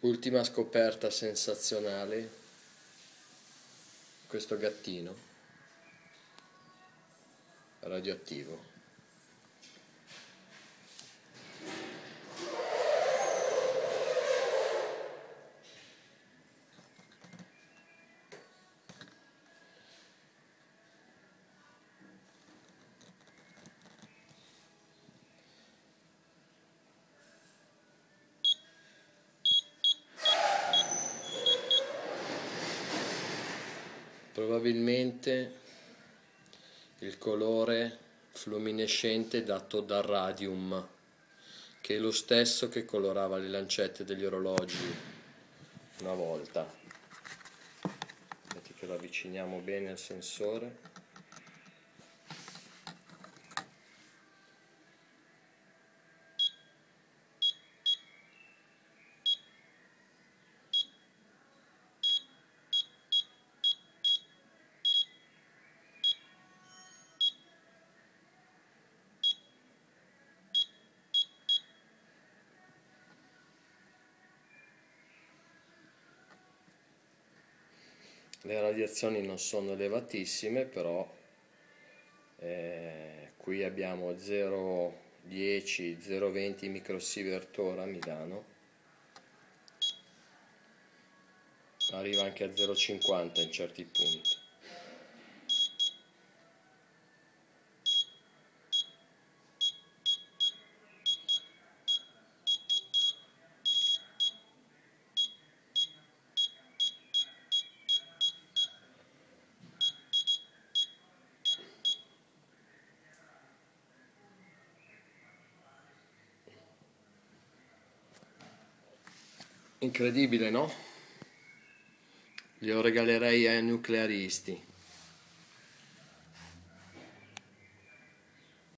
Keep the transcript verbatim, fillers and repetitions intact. Ultima scoperta sensazionale, questo gattino radioattivo. Probabilmente il colore fluominescente dato dal radium, che è lo stesso che colorava le lancette degli orologi una volta. Vedete che lo avviciniamo bene al sensore. Le radiazioni non sono elevatissime, però eh, qui abbiamo zero virgola dieci zero virgola venti microsievert ora a Milano, arriva anche a zero virgola cinquanta in certi punti. Incredibile, no? Glielo regalerei ai nuclearisti.